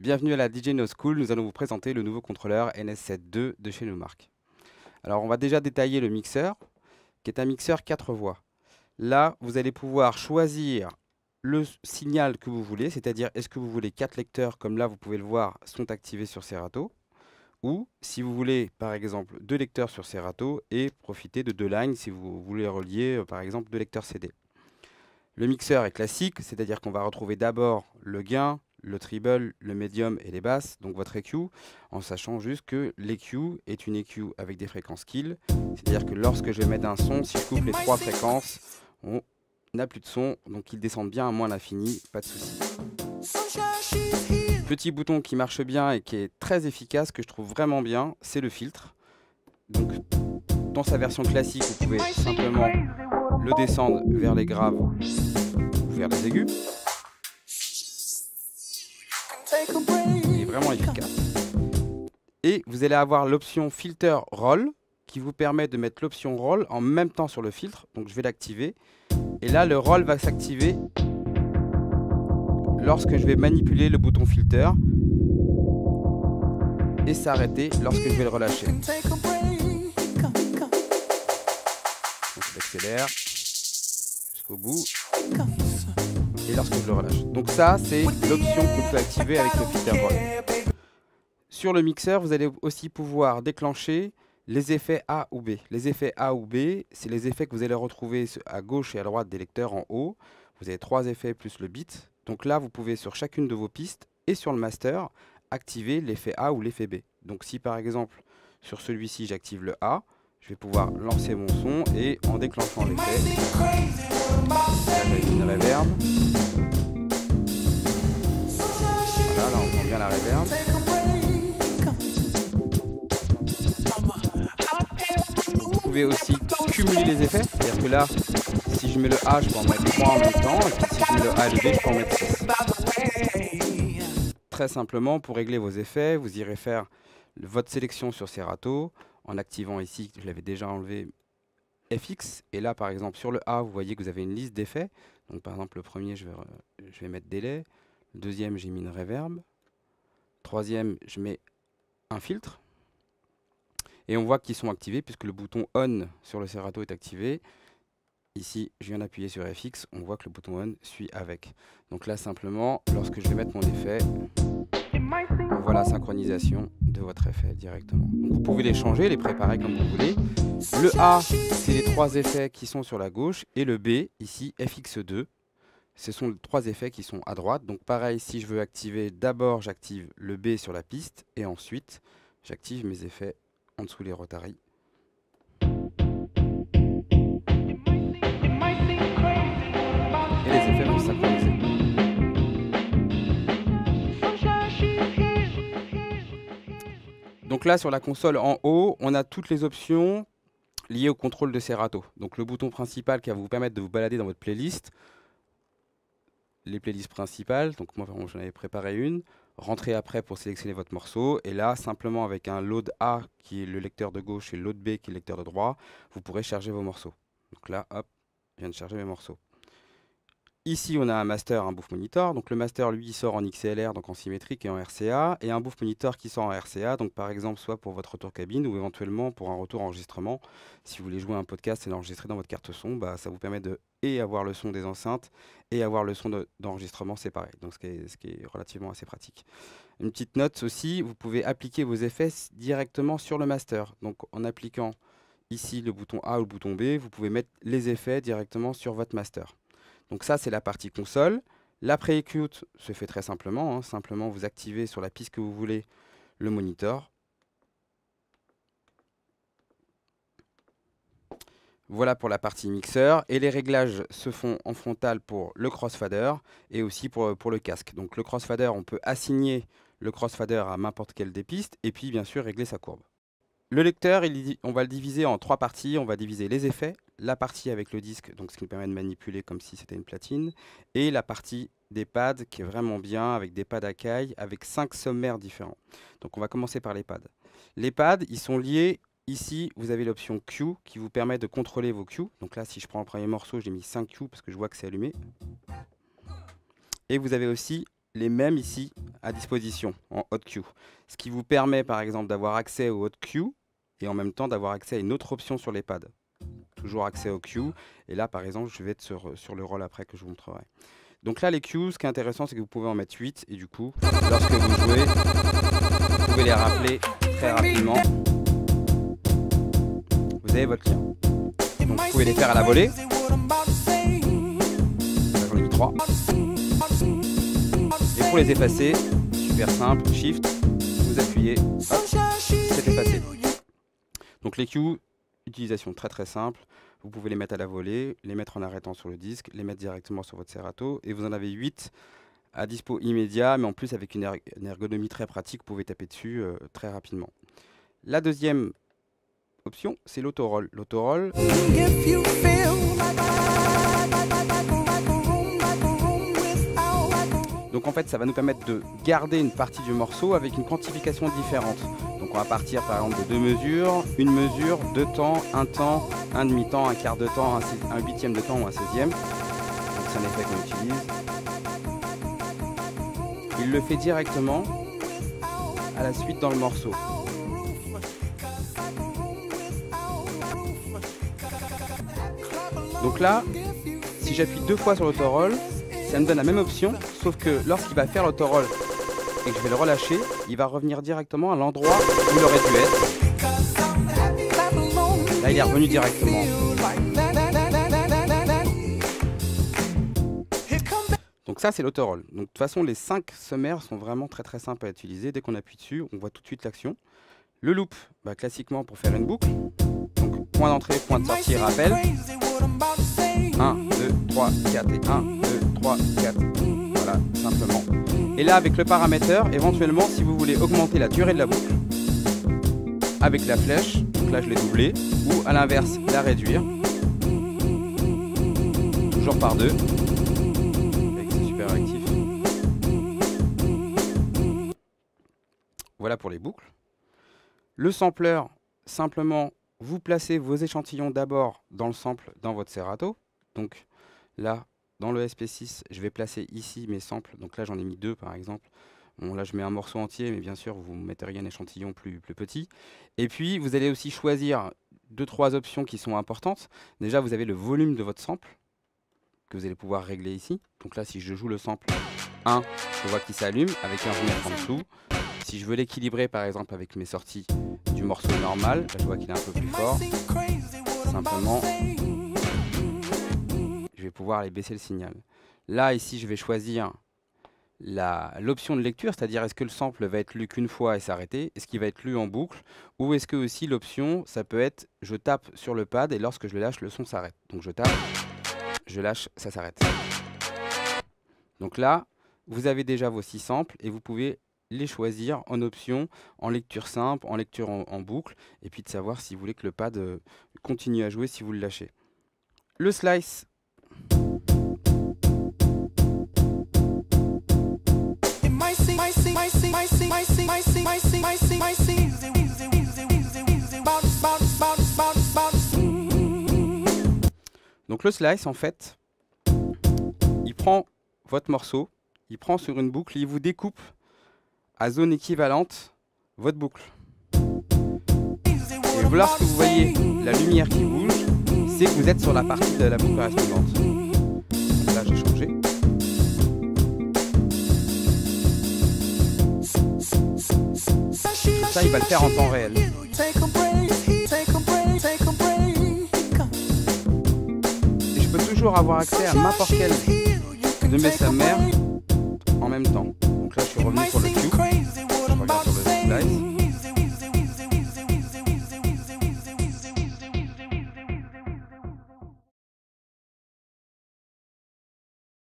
Bienvenue à la DJ No School, nous allons vous présenter le nouveau contrôleur NS7-II de chez Numark. Alors on va déjà détailler le mixeur, qui est un mixeur 4 voix. Là, vous allez pouvoir choisir le signal que vous voulez, c'est-à-dire est-ce que vous voulez 4 lecteurs, comme là vous pouvez le voir, sont activés sur Serato, ou si vous voulez par exemple 2 lecteurs sur Serato et profiter de 2 lines si vous voulez relier par exemple 2 lecteurs CD. Le mixeur est classique, c'est-à-dire qu'on va retrouver d'abord le gain, le treble, le médium et les basses, donc votre EQ, en sachant juste que l'EQ est une EQ avec des fréquences kill, c'est-à-dire que lorsque je vais mettre un son, si je coupe les 3 fréquences, on n'a plus de son, donc ils descendent bien à moins l'infini, pas de souci. Petit bouton qui marche bien et qui est très efficace, que je trouve vraiment bien, c'est le filtre. Donc, dans sa version classique, vous pouvez simplement le descendre vers les graves ou vers les aigus. Il est vraiment efficace. Et vous allez avoir l'option filter roll qui vous permet de mettre l'option roll en même temps sur le filtre. Donc je vais l'activer. Et là le roll va s'activer lorsque je vais manipuler le bouton filter et s'arrêter lorsque je vais le relâcher. Donc je l'accélère jusqu'au bout. Et lorsque je le relâche. Donc ça, c'est l'option qu'on peut activer avec le filter roll. Sur le mixeur, vous allez aussi pouvoir déclencher les effets A ou B. Les effets A ou B, c'est les effets que vous allez retrouver à gauche et à droite des lecteurs en haut. Vous avez 3 effets plus le beat. Donc là, vous pouvez sur chacune de vos pistes et sur le master, activer l'effet A ou l'effet B. Donc si par exemple, sur celui-ci, j'active le A, je vais pouvoir lancer mon son et en déclenchant l'effet, avec une reverb. Voilà, là on prend bien la reverb. Vous pouvez aussi cumuler les effets, c'est-à-dire que là, si je mets le A, je peux en mettre 3 en même temps, et puis si je mets le A et le B, je peux en mettre 6. Très simplement, pour régler vos effets, vous irez faire votre sélection sur Serato, en activant ici, je l'avais déjà enlevé, FX. Et là, par exemple, sur le A, vous voyez que vous avez une liste d'effets. Donc, par exemple, le premier, je vais mettre délai. Le deuxième, j'ai mis une reverb. Troisième, je mets un filtre. Et on voit qu'ils sont activés puisque le bouton ON sur le Serato est activé. Ici, je viens d'appuyer sur FX. On voit que le bouton ON suit avec. Donc là, simplement, lorsque je vais mettre mon effet, on voit la synchronisation de votre effet directement. Donc vous pouvez les changer, les préparer comme vous voulez. Le A, c'est les 3 effets qui sont sur la gauche. Et le B, ici, FX2. Ce sont les 3 effets qui sont à droite. Donc pareil, si je veux activer, d'abord j'active le B sur la piste. Et ensuite, j'active mes effets en dessous les rotaries. Et les effets vont synchroniser. Donc là, sur la console en haut, on a toutes les options liées au contrôle de Serato. Donc le bouton principal qui va vous permettre de vous balader dans votre playlist. Les playlists principales, donc moi j'en avais préparé une. Rentrez après pour sélectionner votre morceau. Et là, simplement avec un load A qui est le lecteur de gauche et load B qui est le lecteur de droit, vous pourrez charger vos morceaux. Donc là, hop, je viens de charger mes morceaux. Ici, on a un master, un booth monitor. Donc le master, lui, il sort en XLR, donc en symétrique et en RCA. Et un booth monitor qui sort en RCA, donc par exemple, soit pour votre retour cabine ou éventuellement pour un retour enregistrement. Si vous voulez jouer un podcast et l'enregistrer dans votre carte son, bah, ça vous permet de et avoir le son des enceintes et avoir le son d'enregistrement séparé. Donc ce qui est relativement assez pratique. Une petite note aussi, vous pouvez appliquer vos effets directement sur le master. Donc en appliquant ici le bouton A ou le bouton B, vous pouvez mettre les effets directement sur votre master. Donc ça, c'est la partie console. La pré-écoute se fait très simplement. Simplement, vous activez sur la piste que vous voulez le monitor. Voilà pour la partie mixeur. Et les réglages se font en frontal pour le crossfader et aussi pour le casque. Donc le crossfader, on peut assigner le crossfader à n'importe quelle des pistes et puis bien sûr régler sa courbe. Le lecteur, on va le diviser en 3 parties. On va diviser les effets, la partie avec le disque, donc ce qui nous permet de manipuler comme si c'était une platine, et la partie des pads qui est vraiment bien, avec des pads Akai, avec 5 sommaires différents. Donc on va commencer par les pads. Les pads, ils sont liés, ici vous avez l'option Q qui vous permet de contrôler vos Q. Donc là, si je prends le premier morceau, j'ai mis 5 Q parce que je vois que c'est allumé. Et vous avez aussi les mêmes ici, à disposition en Hot Q. Ce qui vous permet par exemple d'avoir accès au Hot Q et en même temps d'avoir accès à une autre option sur les pads. Toujours accès au Q. Et là par exemple je vais être sur le roll après que je vous montrerai. Donc là les Q, ce qui est intéressant c'est que vous pouvez en mettre 8 et du coup lorsque vous jouez, vous pouvez les rappeler très rapidement. Vous avez votre lien. Donc vous pouvez les faire à la volée. J'en ai mis 3. Et pour les effacer, super simple, Shift, vous appuyez, c'est effacé. Donc les Q, utilisation très simple. Vous pouvez les mettre à la volée, les mettre en arrêtant sur le disque, les mettre directement sur votre Serato. Et vous en avez 8 à dispo immédiat, mais en plus avec une ergonomie très pratique, vous pouvez taper dessus très rapidement. La deuxième option, c'est l'autoroll. L'autoroll, donc en fait ça va nous permettre de garder une partie du morceau avec une quantification différente. Donc on va partir par exemple de deux mesures, une mesure, deux temps, un demi-temps, un quart de temps, un huitième de temps ou un seizième. Donc c'est un effet qu'on utilise. Il le fait directement à la suite dans le morceau. Donc là, si j'appuie deux fois sur l'autoroll, ça me donne la même option, sauf que lorsqu'il va faire l'autoroll et que je vais le relâcher, il va revenir directement à l'endroit où il aurait dû être. Là, il est revenu directement. Donc ça, c'est l'autoroll. Donc de toute façon, les 5 sommaires sont vraiment très simples à utiliser. Dès qu'on appuie dessus, on voit tout de suite l'action. Le loop, bah, classiquement pour faire une boucle. Donc point d'entrée, point de sortie, rappel. 1, 2, 3, 4 et 1, 2, 3, 4, voilà, simplement. Et là, avec le paramètre, éventuellement, si vous voulez augmenter la durée de la boucle, avec la flèche, donc là je l'ai doublée, ou à l'inverse, la réduire, toujours par deux, c'est super actif. Voilà pour les boucles. Le sampler, simplement, vous placez vos échantillons d'abord dans le sample dans votre Serato. Donc là, dans le SP6, je vais placer ici mes samples. Donc là, j'en ai mis 2 par exemple. Bon, là, je mets un morceau entier, mais bien sûr, vous metteriez un échantillon plus petit. Et puis, vous allez aussi choisir 2-3 options qui sont importantes. Déjà, vous avez le volume de votre sample que vous allez pouvoir régler ici. Donc là, si je joue le sample 1, je vois qu'il s'allume avec un remède en dessous. Si je veux l'équilibrer par exemple avec mes sorties du morceau normal, là, je vois qu'il est un peu plus fort. Simplement, je vais pouvoir aller baisser le signal. Là, ici, je vais choisir l'option de lecture, c'est-à-dire est-ce que le sample va être lu qu'une fois et s'arrêter, est-ce qu'il va être lu en boucle, ou est-ce que aussi l'option, ça peut être je tape sur le pad et lorsque je le lâche, le son s'arrête. Donc je tape, je lâche, ça s'arrête. Donc là, vous avez déjà vos 6 samples et vous pouvez les choisir en option, en lecture simple, en lecture en boucle, et puis de savoir si vous voulez que le pad continue à jouer si vous le lâchez. Le slice. Donc le slice, en fait, il prend votre morceau, il prend sur une boucle, il vous découpe à zone équivalente votre boucle. Et lorsque vous voyez la lumière qui bouge, c'est que vous êtes sur la partie de la boucle correspondante. Donc là, j'ai changé. Ça, il va le faire en temps réel. Et je peux toujours avoir accès à n'importe quelle de mes sommaires en même temps. Donc là, je suis revenu sur le Q.